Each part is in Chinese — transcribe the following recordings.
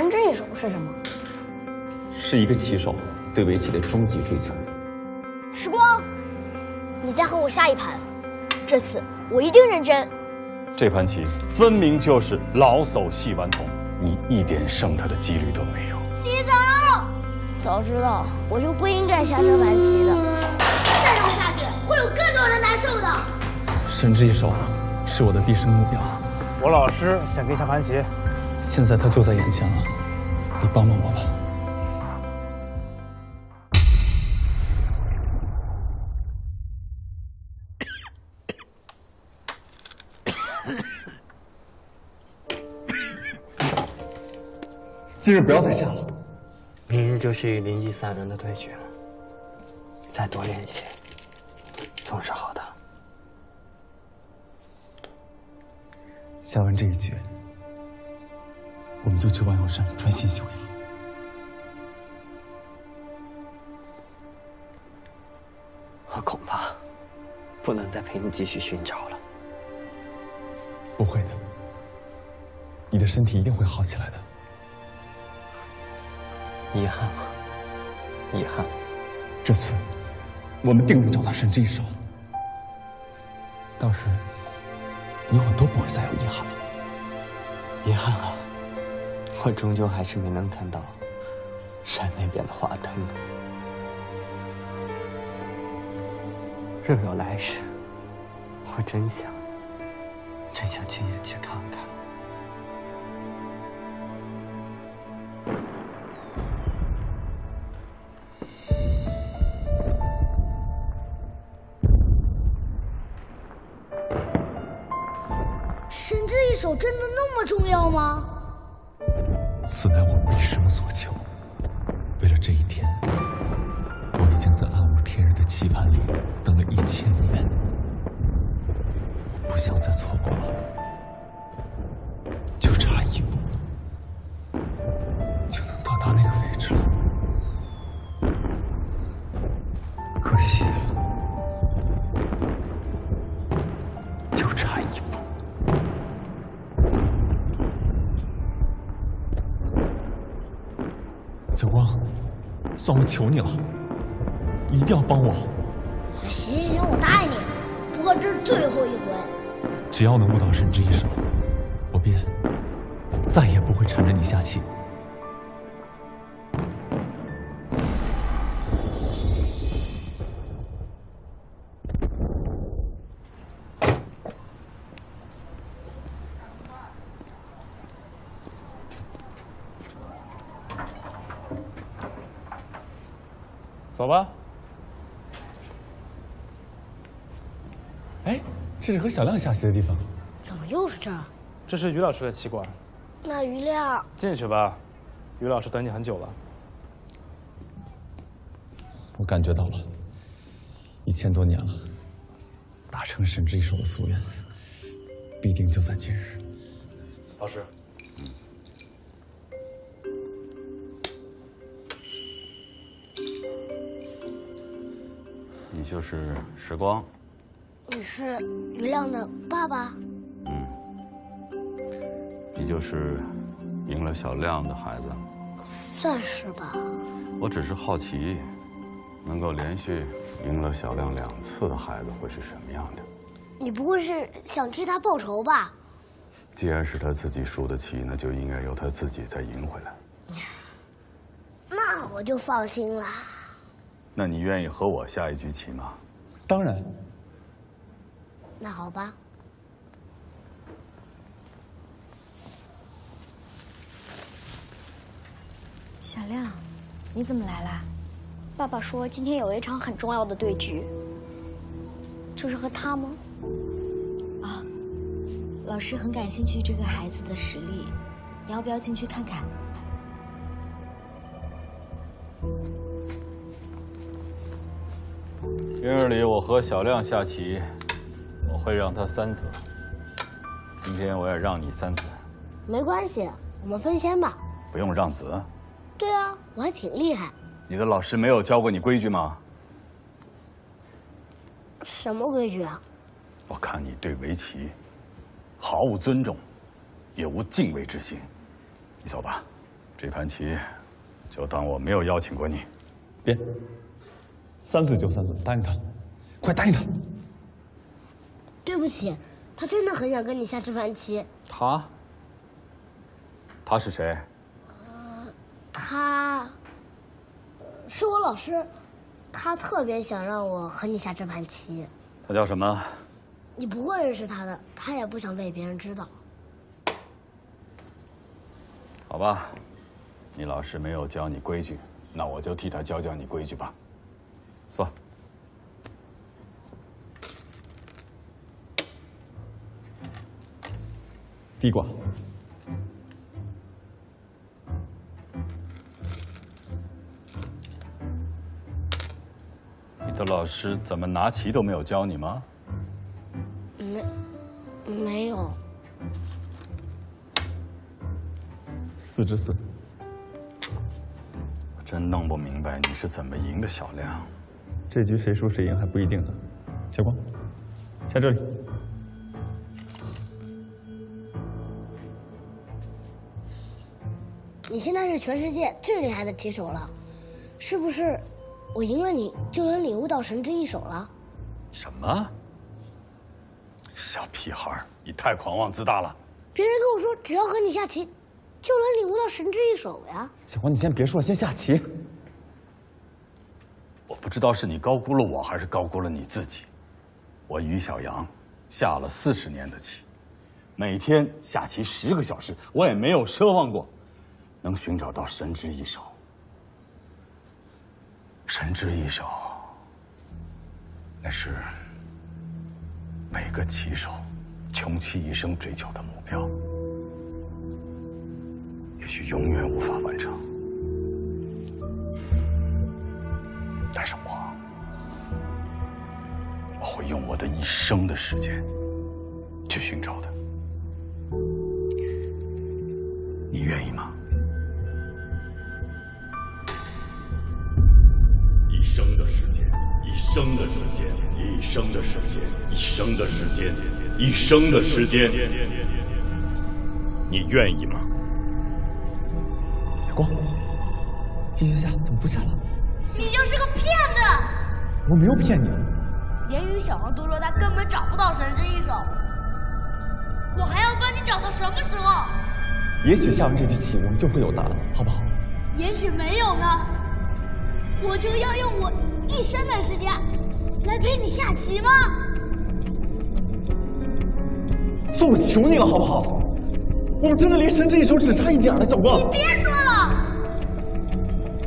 山这一手是什么？是一个棋手对围棋的终极追求。时光，你再和我下一盘，这次我一定认真。这盘棋分明就是老叟戏顽童，你一点胜他的几率都没有。你走！早知道我就不应该下这盘棋的。再这么下去，会有更多人难受的。山这一手是我的毕生目标。我老师想给你下盘棋，现在他就在眼前了，你帮帮我吧。 今日不要再下了，明日就是104人的对决，再多练一些，总是好的。下完这一局，我们就去万药山穿新修养。 我恐怕不能再陪你继续寻找了。不会的，你的身体一定会好起来的。 遗憾吗？遗憾。这次，我们定能找到神之一手。到时，你我都不会再有遗憾了。遗憾啊，我终究还是没能看到山那边的华灯。若有来世，我真想亲眼去看看。 手真的那么重要吗？此乃我毕生所求。为了这一天，我已经在暗无天日的棋盘里等了1000年，我不想再错过了。就差1步，就能到达那个位置了。可惜。 小光，算我求你了，你一定要帮我。行行行，我答应你。不过这是最后一回。只要能悟到神之一手，我便再也不会缠着你下棋。走吧。哎，这是和小亮下棋的地方。怎么又是这儿？这是于老师的棋馆。那于亮，进去吧，于老师等你很久了。我感觉到了，1000多年了，达成神之一手的夙愿，必定就在今日。老师。 你就是时光，你是于亮的爸爸。嗯，你就是赢了小亮的孩子，算是吧。我只是好奇，能够连续赢了小亮2次的孩子会是什么样的？你不会是想替他报仇吧？既然是他自己输的棋，那就应该由他自己再赢回来。那我就放心了。 那你愿意和我下一局棋吗？当然。那好吧。小亮，你怎么来啦？爸爸说今天有一场很重要的对局。这是和他吗？啊，老师很感兴趣这个孩子的实力，你要不要进去看看？ 明日里我和小亮下棋，我会让他3子。今天我也让你3子。没关系，我们分先吧。不用让子。对啊，我还挺厉害。你的老师没有教过你规矩吗？什么规矩啊？我看你对围棋毫无尊重，也无敬畏之心。你走吧，这盘棋就当我没有邀请过你。别，三次就三次，答应他，快答应他。对不起，他真的很想跟你下这盘棋。他？他是谁？他是我老师，他特别想让我和你下这盘棋。他叫什么？你不会认识他的，他也不想被别人知道。 好吧，你老师没有教你规矩，那我就替他教教你规矩吧。算。地瓜。你的老师怎么拿棋都没有教你吗？没有。 4之4，我真弄不明白你是怎么赢的，小亮。这局谁输谁赢还不一定呢。小光，下这里。你现在是全世界最厉害的棋手了，是不是？我赢了你就能领悟到神之一手了？什么？小屁孩，你太狂妄自大了。别人跟我说，只要和你下棋。 就能领悟到神之一手呀！小黄，你先别说了，先下棋。我不知道是你高估了我，还是高估了你自己。我于小阳下了40年的棋，每天下棋10个小时，我也没有奢望过能寻找到神之一手。神之一手，那是每个棋手穷其一生追求的目标。 也许永远无法完成，但是我会用我的一生的时间去寻找的。你愿意吗？一生的时间，一生的时间，一生的时间，一生的时间，一生的时间，你愿意吗？ 小光，继续下，怎么不下了？你就是个骗子！我没有骗你。连于小黄都说他根本找不到神之一手，我还要帮你找到什么时候？也许下完这局棋，我们就会有答案，好不好？也许没有呢。我就要用我一生的时间来陪你下棋吗？算我求你了，好不好？ 我们真的离神之一手只差一点了，小光。你别说了，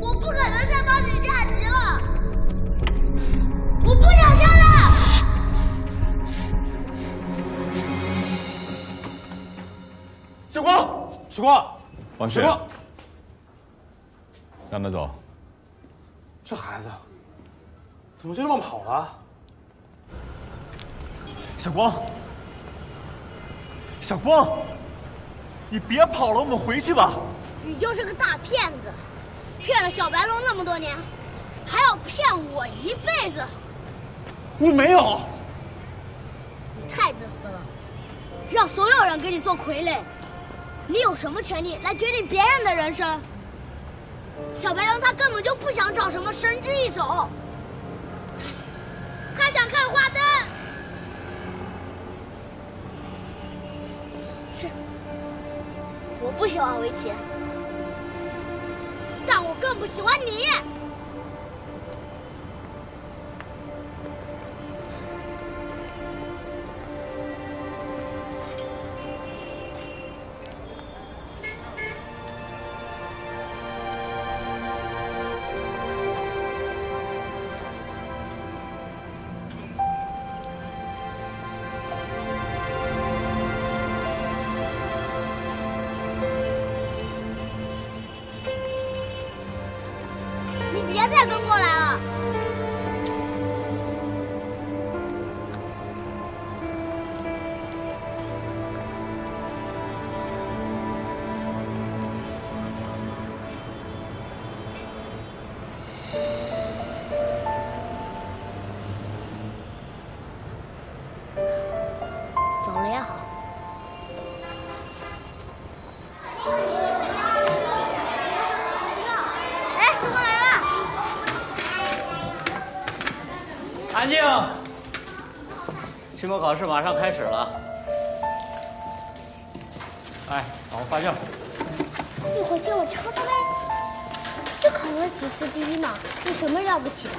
我不可能再帮你下棋了，我不想下了。小光，时光，王旭，让他走。这孩子怎么就这么跑了？小光，小光。 你别跑了，我们回去吧。你就是个大骗子，骗了小白龙那么多年，还要骗我一辈子。我没有。你太自私了，让所有人给你做傀儡，你有什么权利来决定别人的人生？小白龙他根本就不想找什么神之一手，他想看花灯。 我不喜欢围棋，但我更不喜欢你。安静。期末考试马上开始了。哎，帮我发票。一会儿借我抄抄呗。就考了几次第一嘛，有什么了不起的？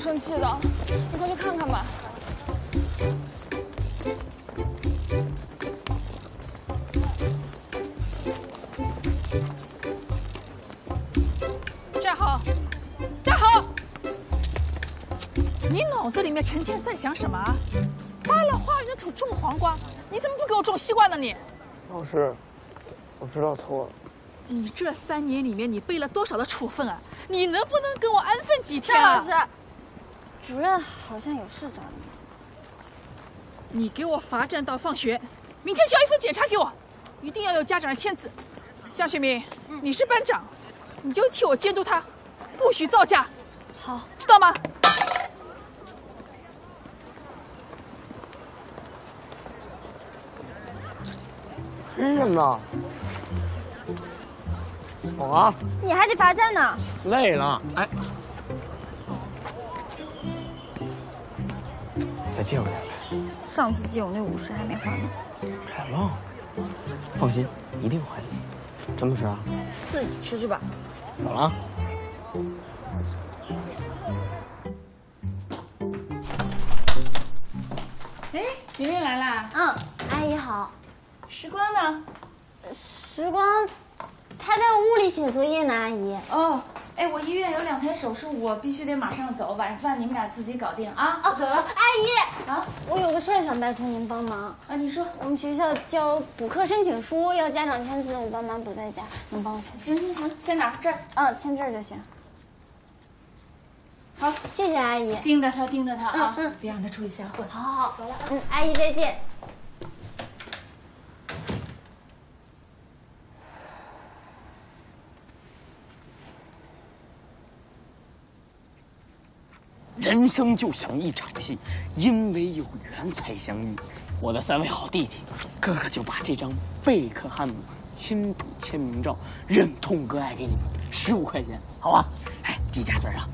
生气的，你快去看看吧。站好，站好！你脑子里面成天在想什么啊？扒拉花园土种黄瓜，你怎么不给我种西瓜呢？你老师，我知道错了。你这3年里面，你背了多少的处分啊？你能不能跟我安分几天啊？老师。 主任好像有事找你，你给我罚站到放学，明天交一份检查给我，一定要有家长的签字。向学明，你是班长，你就替我监督他，不许造假。好，知道吗？真的呢？好啊，你还得罚站呢。累了，哎。 再借我点呗。上次借我那50还没还呢。还忘了？放心，一定还你。真不吃啊？自己吃去吧。走了。哎，明明来啦。嗯，阿姨好。时光呢？时光，他在屋里写作业呢，阿姨。哦。 哎，我医院有2台手术，我必须得马上走。晚上饭你们俩自己搞定啊！啊，走了，阿姨啊，我有个事儿想拜托您帮忙啊。你说，我们学校交补课申请书要家长签字，我爸妈不在家，您帮我签。行行行，签哪儿？这儿。嗯，签这儿就行。好，谢谢阿姨，盯着他，盯着他啊，别让他出去瞎混。好好好，走了。嗯，阿姨再见。 人生就像一场戏，因为有缘才相遇。我的3位好弟弟，哥哥就把这张贝克汉姆亲笔签名照忍痛割爱给你们，15块钱，好吧？哎，递加分啊！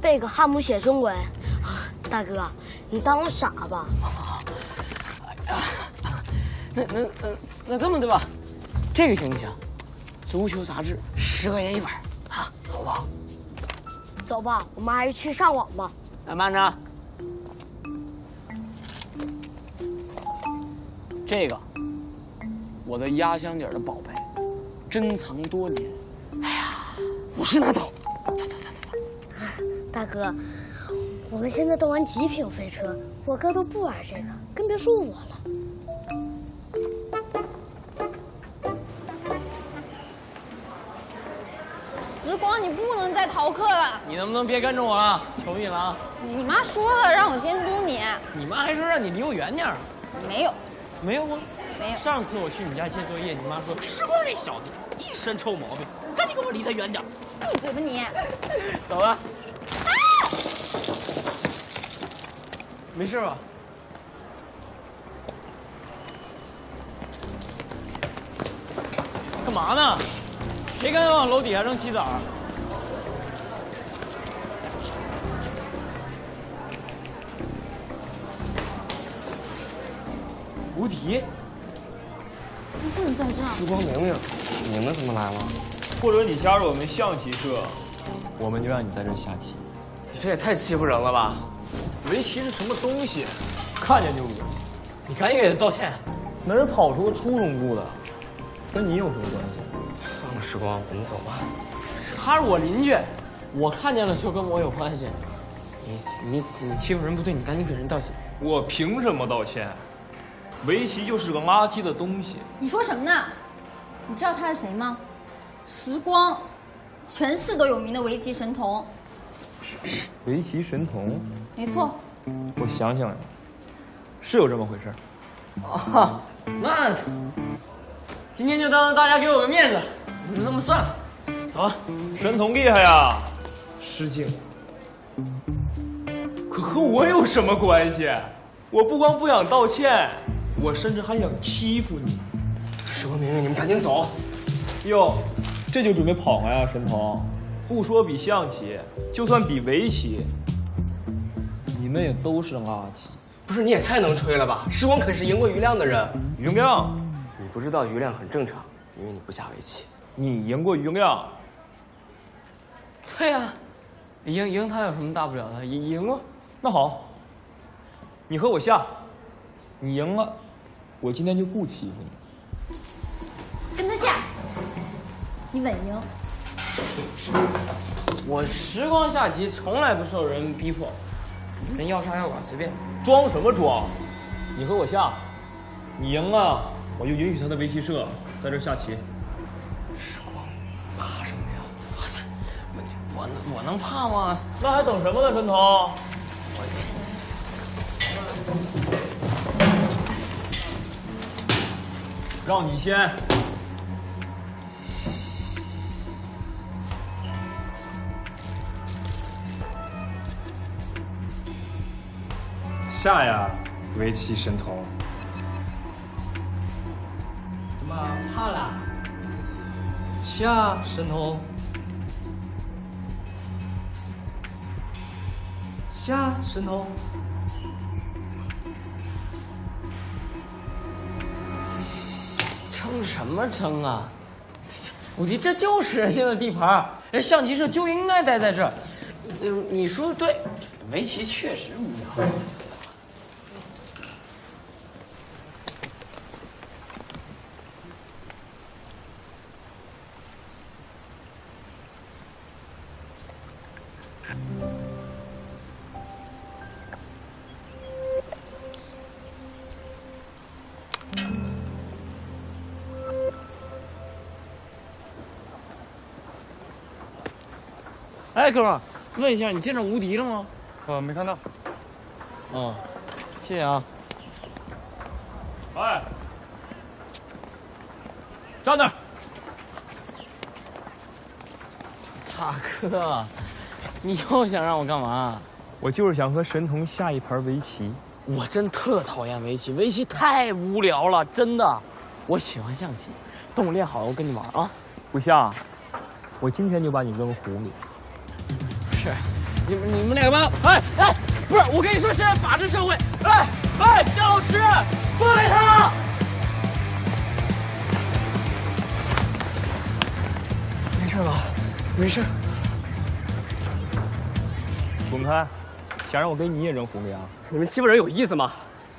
贝克汉姆写中文，啊，大哥，你当我傻吧？啊，那这么对吧？这个行不行？足球杂志10块钱一本啊，好不好？ 走吧，我们还是去上网吧。哎，慢着，这个我的压箱底的宝贝，珍藏多年。哎呀，50拿走。走。啊，大哥，我们现在都玩极品飞车，我哥都不玩这个，更别说我了。时光，你不能再逃课了。 你能不能别跟着我了？求你了啊！你妈说了让我监督你。你妈还说让你离我远点儿。没有。没有吗？没有。上次我去你家借作业，你妈说时光这小子一身臭毛病，赶紧给我离他远点儿。闭嘴吧你！走了。啊！没事吧？干嘛呢？谁敢往楼底下扔棋子儿？ 无敌，你怎么在这儿？时光明明，你们怎么来了？或者你加入我们象棋社，我们就让你在这下棋。你这也太欺负人了吧！围棋是什么东西？看见就恶心。你赶紧给他道歉。哪儿跑出个初中部的，跟你有什么关系？算了，时光，我们走吧。他是我邻居，我看见了就跟我有关系。你欺负人不对，你赶紧给人道歉。我凭什么道歉？ 围棋就是个垃圾的东西。你说什么呢？你知道他是谁吗？时光，全市都有名的围棋神童。围棋神童？没错。我想想，是有这么回事。哦，那今天就当大家给我个面子，就这么算了。走了。神童厉害呀！失敬。可和我有什么关系？我不光不想道歉。 我甚至还想欺负你，石光明明，你们赶紧走！哟，这就准备跑回来啊，神童！不说比象棋，就算比围棋，你们也都是垃圾。不是你也太能吹了吧？石光可是赢过余亮的人。余亮，你不知道余亮很正常，因为你不下围棋。你赢过余亮？对呀、啊，赢他有什么大不了的？赢过。那好，你和我下，你赢了。 我今天就不欺负你，跟他下，你稳赢。我时光下棋从来不受人逼迫，你们要杀要剐随便。装什么装？你和我下，你赢了我就允许他的围棋社在这下棋。爽，怕什么呀？我能怕吗？那还等什么呢，神童？让你先，下呀，围棋神童。怎么怕了？下，神童。下，神童。 争什么争啊！武迪，这就是人家的地盘，人象棋社就应该待在这儿。你说的对，围棋确实无聊。哎，哥们儿，问一下，你见着无敌了吗？没看到。哦，谢谢啊。哎，站那儿。大哥，你又想让我干嘛？我就是想和神童下一盘围棋。我真特讨厌围棋，围棋太无聊了，真的。我喜欢象棋，等我练好了，我跟你玩啊。不下，我今天就把你扔湖里。 你们俩干嘛？哎，不是，我跟你说，现在法治社会，哎，姜老师，放开他！没事吧？没事。滚开！想让我跟你也扔湖里啊？你们欺负人有意思吗？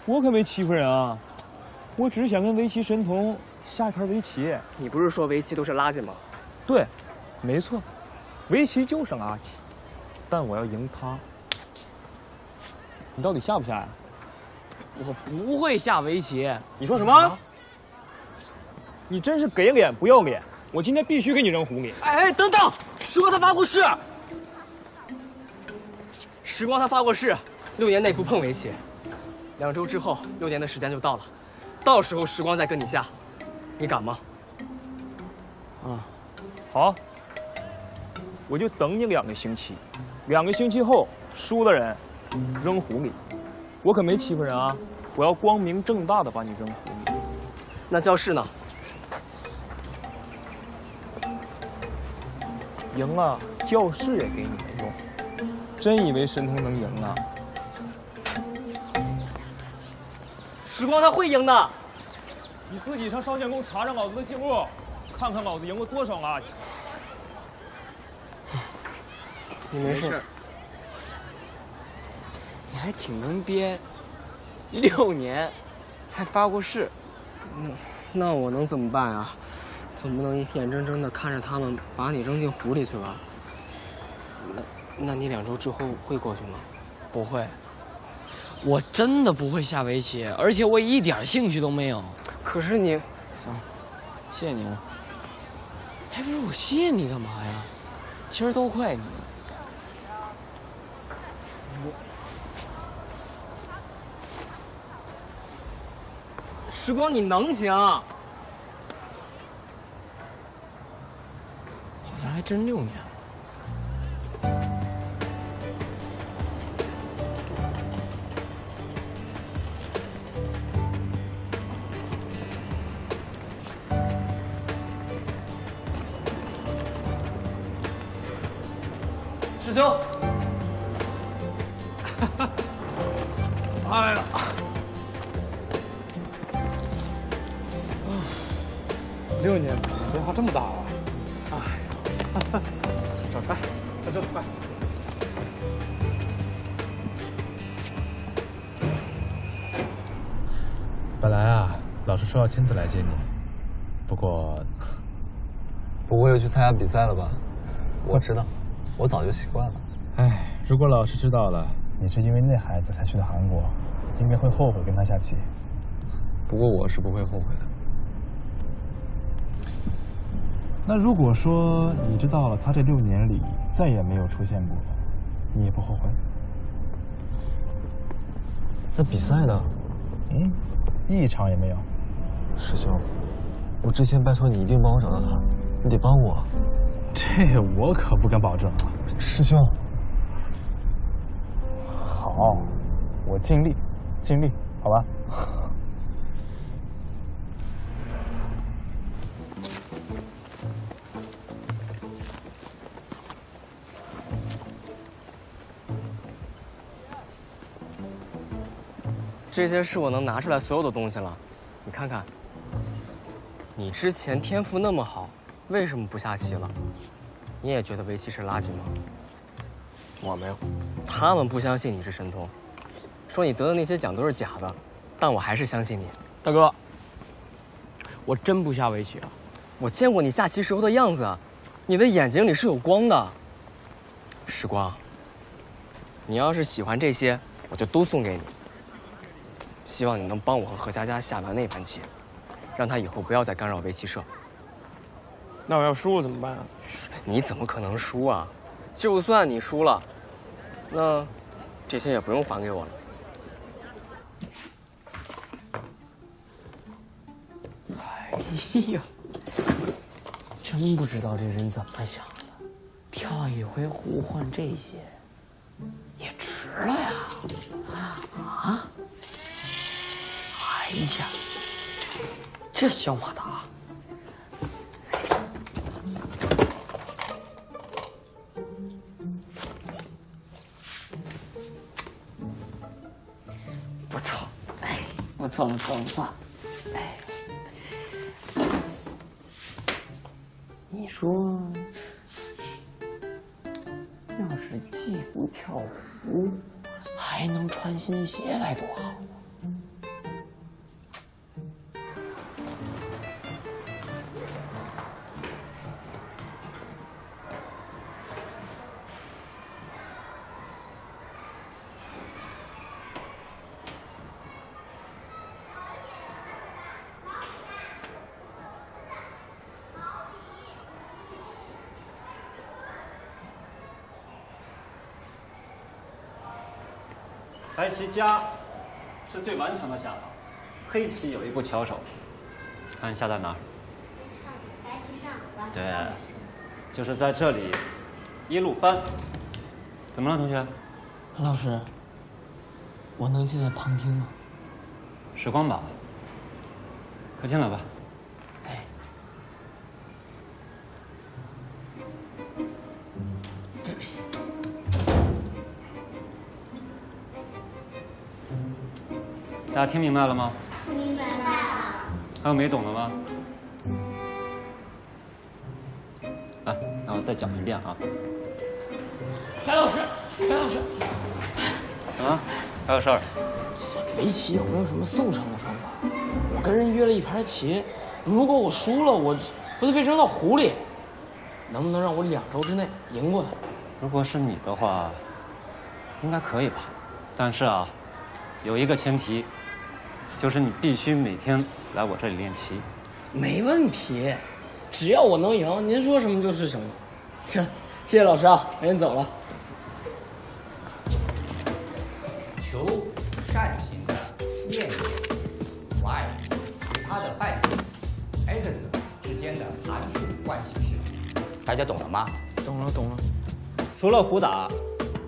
我可没欺负人啊，我只是想跟围棋神童下一盘围棋。你不是说围棋都是垃圾吗？对，没错，围棋就是垃圾。 但我要赢他，你到底下不下呀？我不会下围棋。你说什么？你真是给脸不要脸！我今天必须给你扔湖里。哎，等等，时光他发过誓，6年内不碰围棋。2周之后，6年的时间就到了，到时候时光再跟你下，你敢吗？啊，好，我就等你2个星期。 2个星期后，输的人扔湖里。我可没欺负人啊！我要光明正大的把你征服。那教室呢？赢了，教室也给你没用。真以为神童能赢啊？时光他会赢的。你自己上少先宫查查老子的记录，看看老子赢过多少垃圾。你没事。 你还挺能编，6年，还发过誓。嗯，那我能怎么办啊？总不能眼睁睁的看着他们把你扔进湖里去吧？那你2周之后会过去吗？不会，我真的不会下围棋，而且我一点兴趣都没有。可是你，行，谢谢你了。哎，不是我谢你干嘛呀？其实都怪你。 时光，你能行？好像还真6年了。师兄，来了。 6年不行，变化这么大了。哎，找出来，找出来，快！本来啊，老师说要亲自来接你，不过，不会又去参加比赛了吧？我知道，我早就习惯了。哎，如果老师知道了你是因为那孩子才去的韩国，应该会后悔跟他下棋。不过我是不会后悔的。 那如果说你知道了他这6年里再也没有出现过，你也不后悔？那比赛呢？嗯，一场也没有。师兄，我之前拜托你一定帮我找到他，你得帮我。这我可不敢保证啊。师兄，好，我尽力，尽力，好吧。 这些是我能拿出来所有的东西了，你看看，你之前天赋那么好，为什么不下棋了？你也觉得围棋是垃圾吗？我没有。他们不相信你是神童，说你得的那些奖都是假的，但我还是相信你。大哥，我真不下围棋啊！我见过你下棋时候的样子，你的眼睛里是有光的。时光，你要是喜欢这些，我就都送给你。 希望你能帮我和何佳佳下完那盘棋，让她以后不要再干扰围棋社。那我要输了怎么办啊？你怎么可能输啊？就算你输了，那这些也不用还给我了。哎呀，真不知道这人怎么想的，跳一回湖换这些，也值了呀！啊！ 哎呀，这小马达！不错，哎，不错，不错，不错，哎，你说，要是既不跳舞，还能穿新鞋来多好！ 白棋加是最顽强的下法，黑棋有一步巧手，看下在哪儿？上，白棋上。对，就是在这里，一路搬。怎么了，同学？老师，我能进来旁听吗？时光吧，快进来吧。哎，大家听明白了吗？明白了。还有没懂的吗？来，那我再讲一遍啊。白老师，白老师。 啊，还有事儿？围棋有没有什么速成的方法？我跟人约了一盘棋，如果我输了，我不得被扔到湖里？能不能让我2周之内赢过他？如果是你的话，应该可以吧？但是啊，有一个前提，就是你必须每天来我这里练棋。没问题，只要我能赢，您说什么就是什么。行，谢谢老师啊，我先走了。 扇形的面积 y 与它的半径 x 之间的函数关系是，大家懂了吗？懂了，懂了。除了胡打，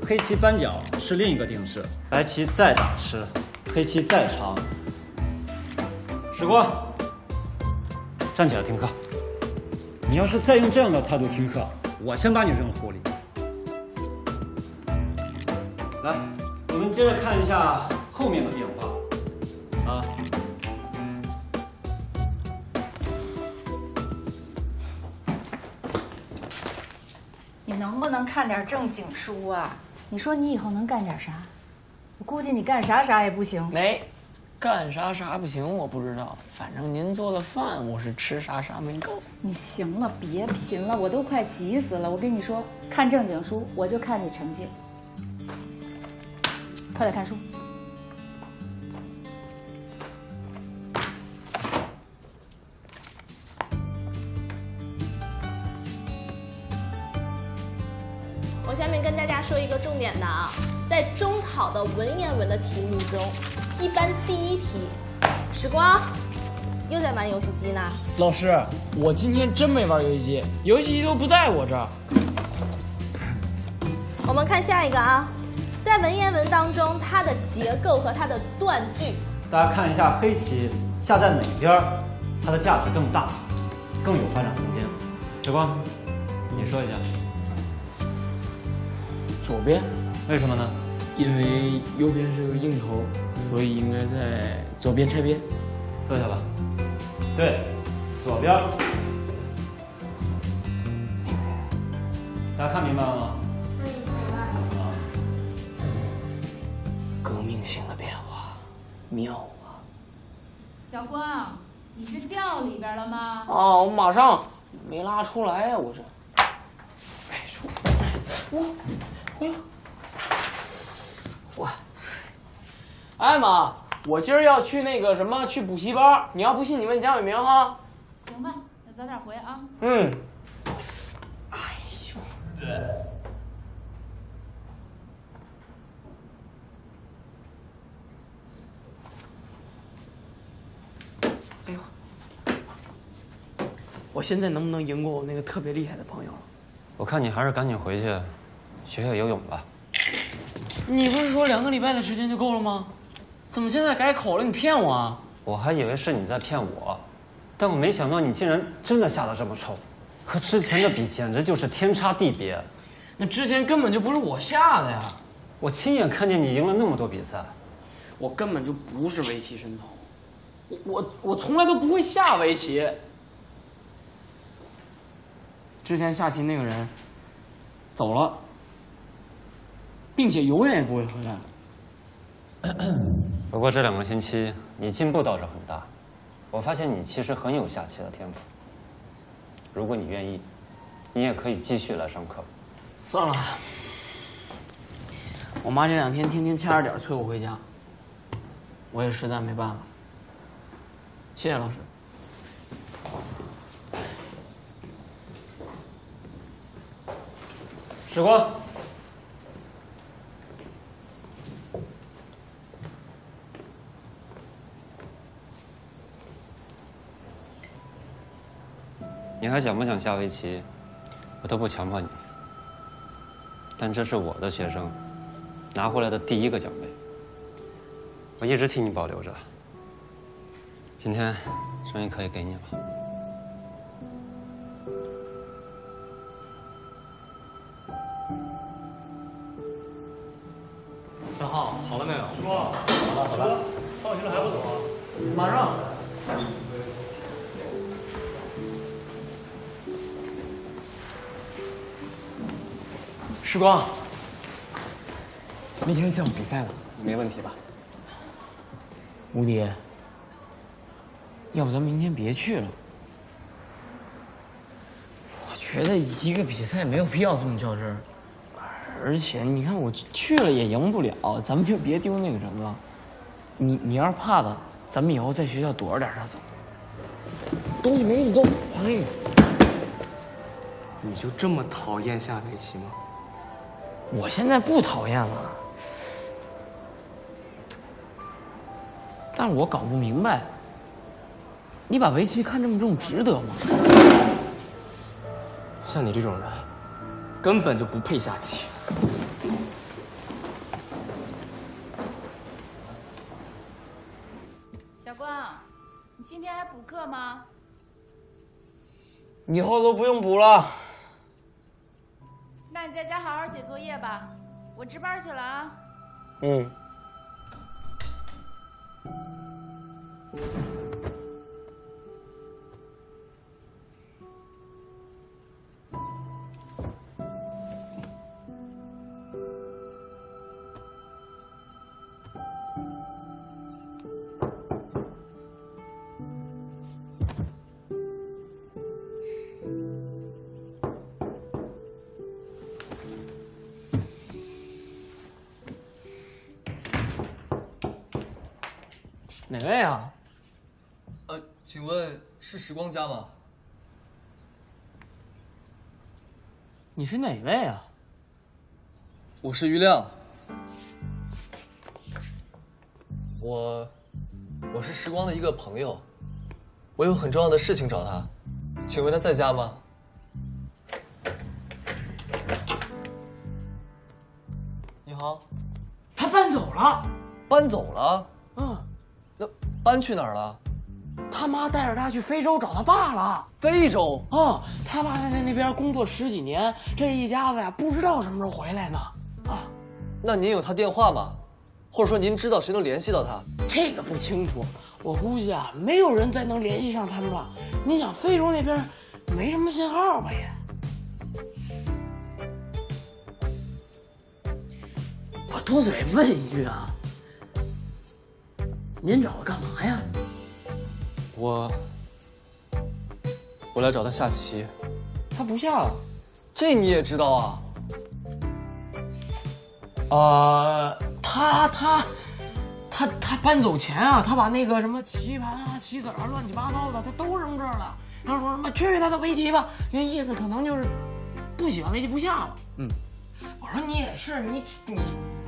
黑棋扳角是另一个定式。白棋再打吃，黑棋再长。时光，站起来听课。你要是再用这样的态度听课，我先把你扔湖里。来，我们接着看一下。 后面的变化，啊！你能不能看点正经书啊？你说你以后能干点啥？我估计你干啥也不行。没，干啥不行，我不知道。反正您做的饭，我是吃啥没够。你行了，别贫了，我都快急死了。我跟你说，看正经书，我就看你成绩。快点看书。 我下面跟大家说一个重点的啊，在中考的文言文的题目中，一般第一题，时光又在玩游戏机呢。老师，我今天真没玩游戏机，游戏机都不在我这儿。我们看下一个啊，在文言文当中，它的结构和它的断句，大家看一下黑棋下在哪边，它的价值更大，更有发展空间。时光，你说一下。 左边，为什么呢？因为右边是个硬头，所以应该在左边拆边。坐下吧。对，左边。大家看明白了吗？明白了。革命性的变化，妙啊！小光，你是掉里边了吗？哦，我马上没拉出来呀、啊，我这。哎，出我。 哎呦，我，艾玛，我今儿要去那个什么，去补习班。你要不信，你问蒋伟明哈。行吧，那早点回啊。嗯。哎呦，哎呦，我现在能不能赢过我那个特别厉害的朋友？我看你还是赶紧回去。 学学游泳吧。你不是说2个礼拜的时间就够了吗？怎么现在改口了？你骗我啊！我还以为是你在骗我，但我没想到你竟然真的下得这么臭，和之前的比简直就是天差地别。那之前根本就不是我下的呀！我亲眼看见你赢了那么多比赛，我根本就不是围棋神童，我从来都不会下围棋。之前下棋那个人走了。 并且永远也不会回来了。不过这2个星期你进步倒是很大，我发现你其实很有下棋的天赋。如果你愿意，你也可以继续来上课。算了，我妈这2天天天掐着点催我回家，我也实在没办法。谢谢老师。 时光。 你还想不想下围棋？我都不强迫你，但这是我的学生拿回来的第1个奖杯，我一直替你保留着。今天终于可以给你了。 小浩，好了没有？师傅，好了好了。放学了还不走啊？马上。时光，明天下午比赛了，你没问题吧？吴迪，要不咱明天别去了？我觉得一个比赛没有必要这么较真儿。 而且你看，我去了也赢不了，咱们就别丢那个什么了。你要是怕他，咱们以后在学校躲着点他走。东西没给你够，还给你。你就这么讨厌下围棋吗？我现在不讨厌了，但是我搞不明白，你把围棋看这么重，值得吗？像你这种人，根本就不配下棋。 小光，你今天还补课吗？以后都不用补了。那你在家好好写作业吧，我值班去了啊。嗯。哪位啊？请问是时光家吗？你是哪位啊？我是于亮，我是时光的一个朋友，我有很重要的事情找他，请问他在家吗？你好，他搬走了，搬走了，嗯。 搬去哪儿了？他妈带着他去非洲找他爸了。非洲啊，他爸在那边工作十几年，这一家子呀，不知道什么时候回来呢。啊，那您有他电话吗？或者说您知道谁能联系到他？这个不清楚，我估计啊，没有人再能联系上他们了。你想，非洲那边没什么信号吧也？我多嘴问一句啊。 您找我干嘛呀？我来找他下棋。他不下了，这你也知道啊？他搬走前啊，他把那个什么棋盘啊、棋子啊、乱七八糟的，他都扔这儿了。然后说什么去他的围棋吧，那意思可能就是不喜欢围棋不下了。嗯，我说你也是，你。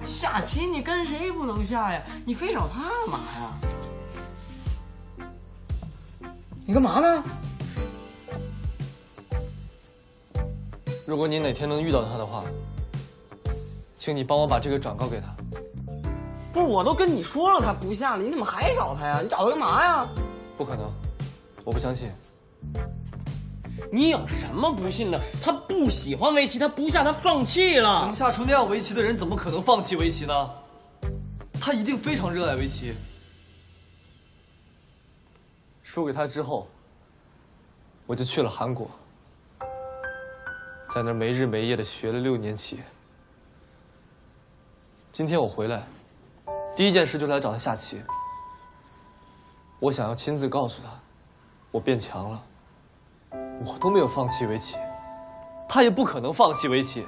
下棋你跟谁不能下呀？你非找他干嘛呀？你干嘛呢？如果你哪天能遇到他的话，请你帮我把这个转告给他。不是，我都跟你说了他不下了，你怎么还找他呀？你找他干嘛呀？不可能，我不相信。你有什么不信的？他。 不喜欢围棋，他不下，他放弃了。能下出那样围棋的人，怎么可能放弃围棋呢？他一定非常热爱围棋。输给他之后，我就去了韩国，在那儿没日没夜的学了6年棋。今天我回来，第一件事就是来找他下棋。我想要亲自告诉他，我变强了，我都没有放弃围棋。 他也不可能放弃围棋。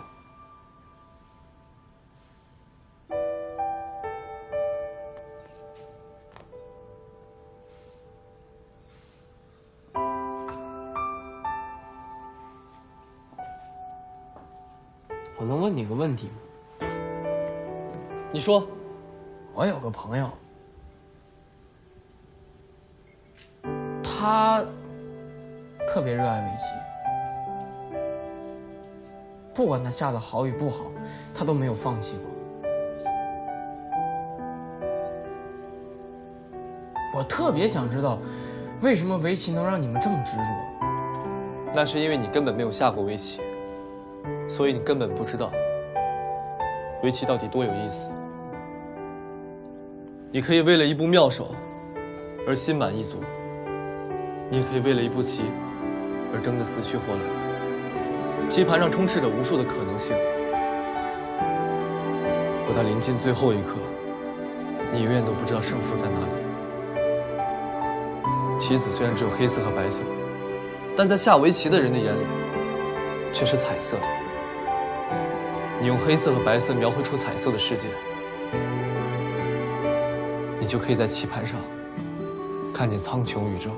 我能问你个问题吗？你说，我有个朋友，他特别热爱围棋。 不管他下的好与不好，他都没有放弃过。我特别想知道，为什么围棋能让你们这么执着？那是因为你根本没有下过围棋，所以你根本不知道围棋到底多有意思。你可以为了一步妙手而心满意足，你也可以为了一步棋而争得死去活来。棋盘上充斥着无数的可能性。 可到临近最后一刻，你永远都不知道胜负在哪里。棋子虽然只有黑色和白色，但在下围棋的人的眼里，却是彩色的。你用黑色和白色描绘出彩色的世界，你就可以在棋盘上看见苍穹宇宙。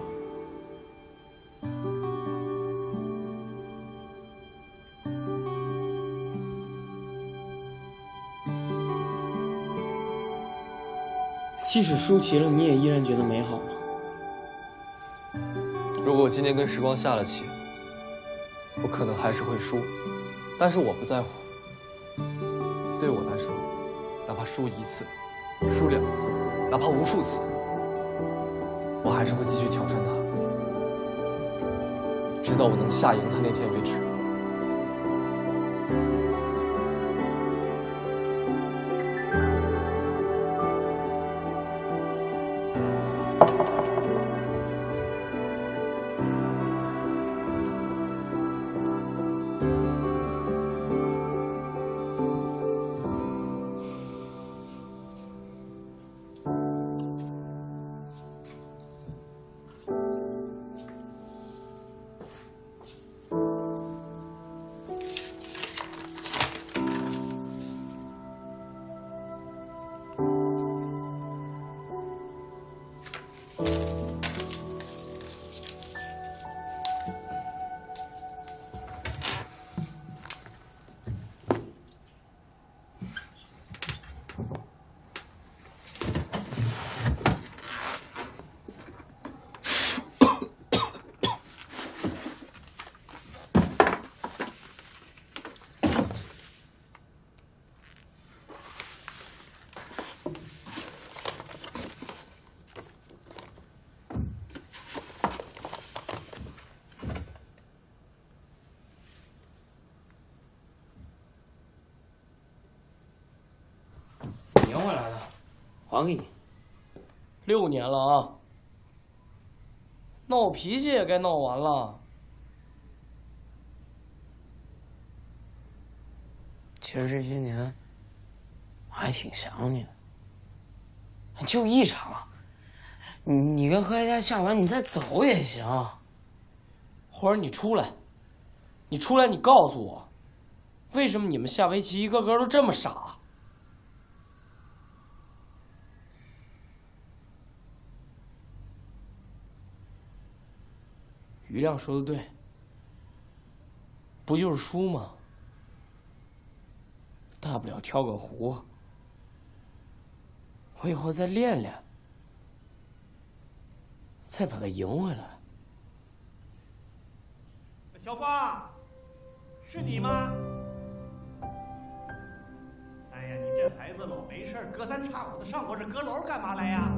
即使输棋了，你也依然觉得美好吗？如果我今天跟时光下了棋，我可能还是会输，但是我不在乎。对我来说，哪怕输一次、输两次，哪怕无数次，我还是会继续挑战它，直到我能下赢它那天为止。 还给你，6年了啊！闹脾气也该闹完了。其实这些年，我还挺想你的。就一场，你跟何佳下完，你再走也行。或者你出来，你告诉我，为什么你们下围棋一个个都这么傻？ 余亮说的对，不就是输吗？大不了跳个湖，我以后再练练，再把它赢回来。小花，是你吗？哎呀，你这孩子老没事，隔三差五的上我这阁楼干嘛来呀？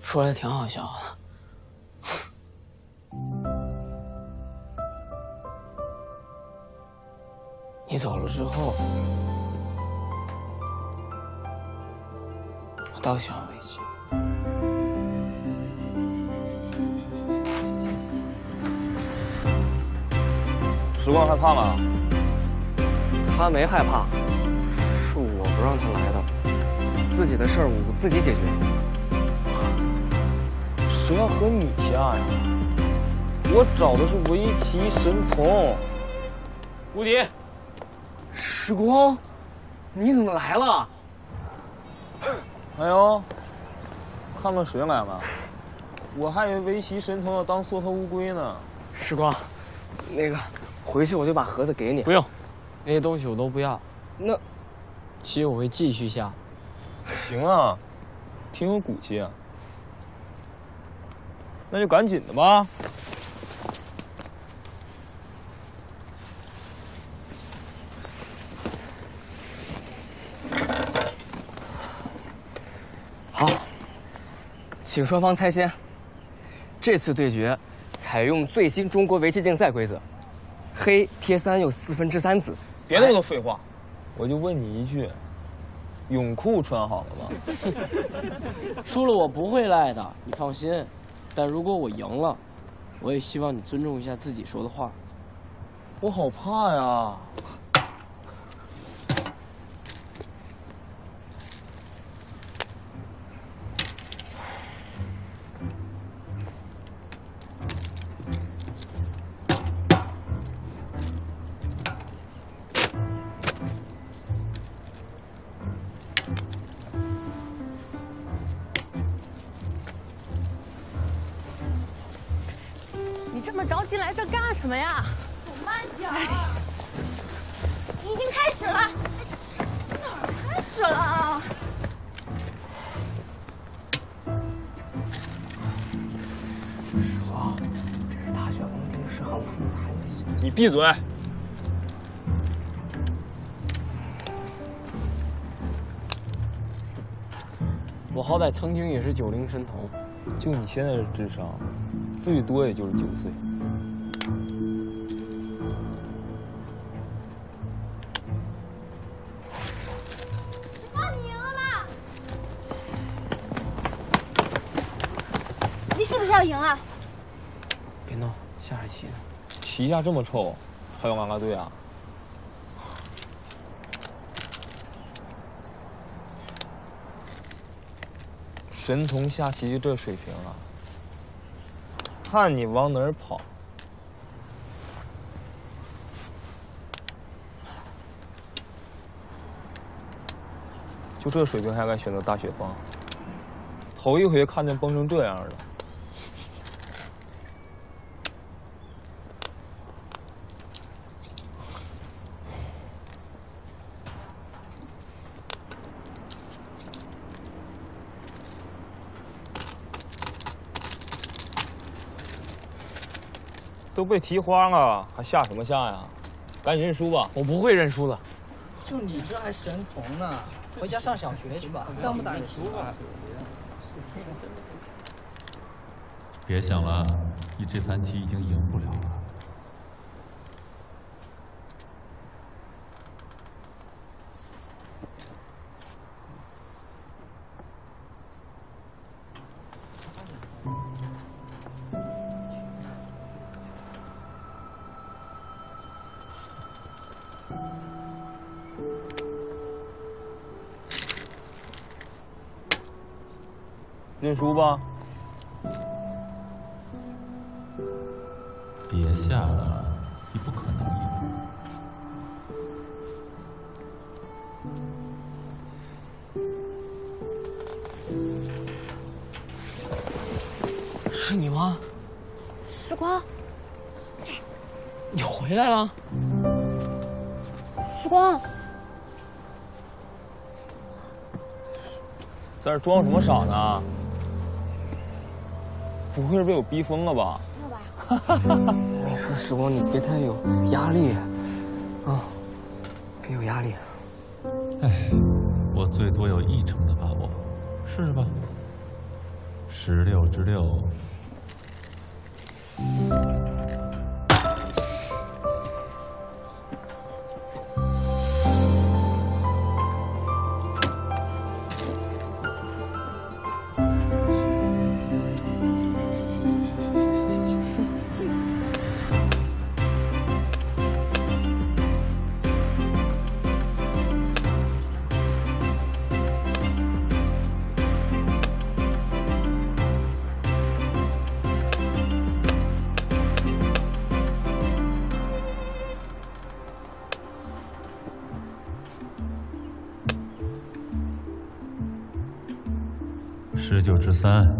说来挺好笑的，你走了之后，我倒喜欢围棋。 时光害怕吗？他没害怕，是我不让他来的。自己的事儿我自己解决。时光和你下呀？我找的是围棋神童无敌。时光，你怎么来了？哎呦，看看谁来了？我还以为围棋神童要当缩头乌龟呢。时光，那个。 回去我就把盒子给你。不用，那些东西我都不要。那，棋我会继续下。行啊，挺有骨气啊。那就赶紧的吧。好，请双方猜先。这次对决采用最新中国围棋竞赛规则，黑贴三又3/4子。别那么多废话，我就问你一句。 泳裤穿好了吧？输了我不会赖的，你放心。但如果我赢了，我也希望你尊重一下自己说的话。我好怕呀！什么呀？我慢点儿、啊。已经开始了。哪儿开始了啊？师傅，这是大雪封顶，是很复杂的。你闭嘴！我好歹曾经也是90神童，就你现在的智商，最多也就是9岁。 赢了！别闹，下着棋呢。棋架这么臭，还有啦啦队啊？神童下棋就这水平啊！看你往哪儿跑！就这水平还敢选择大雪崩？头一回看见崩成这样的。 都被提花了，还下什么下呀？赶紧认输吧！我不会认输的。就你这还神童呢？回家上小学去吧，当不打你输吧。别想了，你这盘棋已经赢不了了。认输吧！别下了，你不可能赢。是你吗？时光，你回来了。时光，在这装什么傻呢？ 不会是被我逼疯了吧？是吧？没事，时光，你别太有压力，啊，别有压力。哎，我最多有1成的把握，试试吧。16之6。19之3，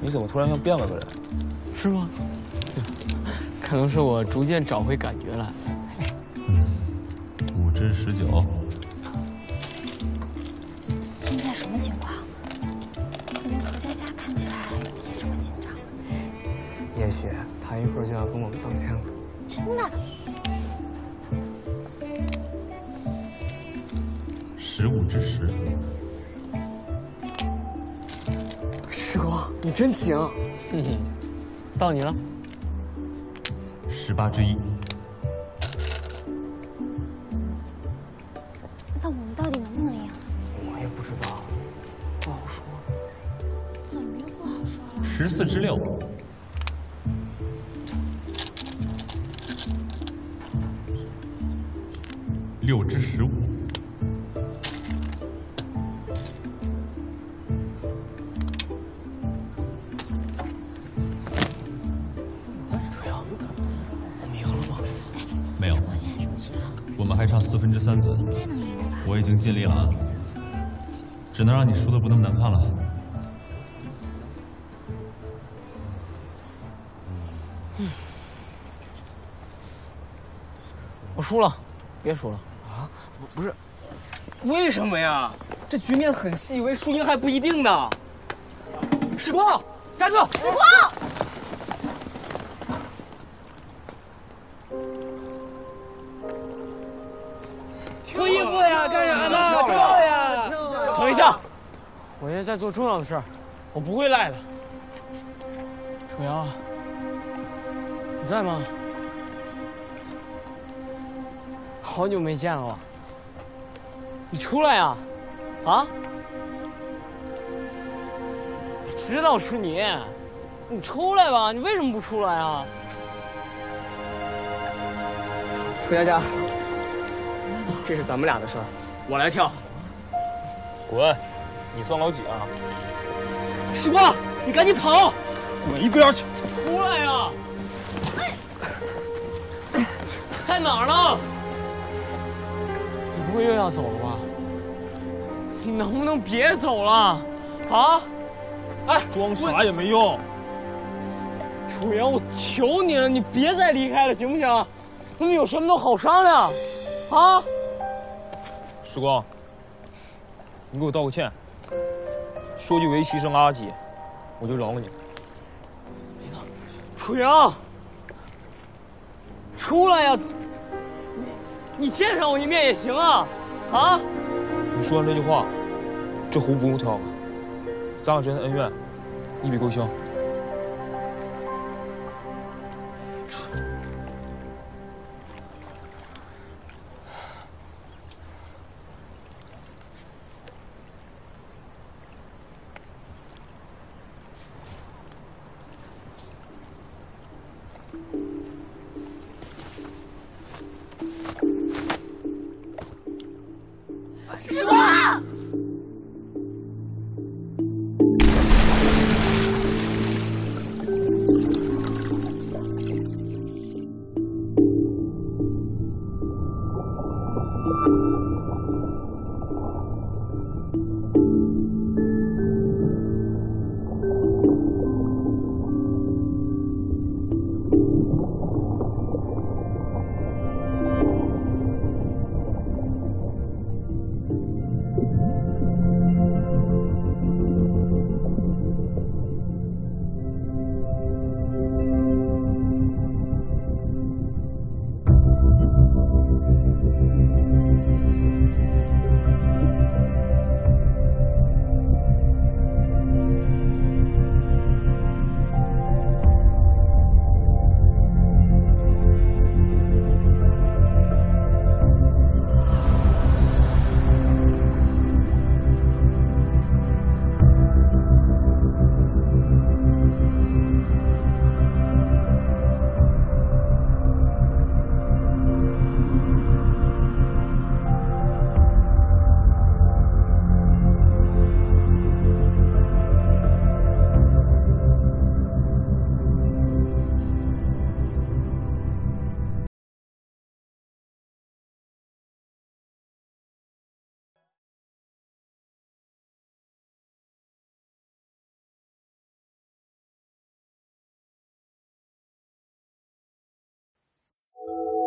你怎么突然又变了个人？是吗？可能是我逐渐找回感觉来。嗯，5之之19。现在什么情况？怎么何佳佳看起来也这么紧张？也许他一会儿就要跟我们道歉了。真的？15之10。时光，你真行。嗯，到你了。18之1。 那我们到底能不能赢？我也不知道，不好说。怎么又不好说了？14之6。6之15。水啊，我们赢了吗？没有。我们还差4分之3子。 我已经尽力了啊，只能让你输得不那么难看了。嗯，我输了，别输了啊！不是，为什么呀？这局面很细微，输赢还不一定呢。时光，站住！时光。 我现在在做重要的事儿，我不会赖的。楚瑶，你在吗？好久没见了，你出来呀！啊？我知道是你，你出来吧！你为什么不出来啊？何佳佳，这是咱们俩的事儿，我来跳。滚！ 你算老几啊？时光，你赶紧跑，滚一边去！出来呀！在哪儿呢？你不会又要走了吧？你能不能别走了？啊！哎，装傻也没用。楚瑶，我求你了，你别再离开了，行不行？咱们有什么都好商量，啊！时光，你给我道个歉。 说句唯心生阿姐，我就饶了你。别闹，楚瑶，出来呀！你见上我一面也行啊！啊！你说完这句话，这壶不用挑了，咱俩之间的恩怨一笔勾销。you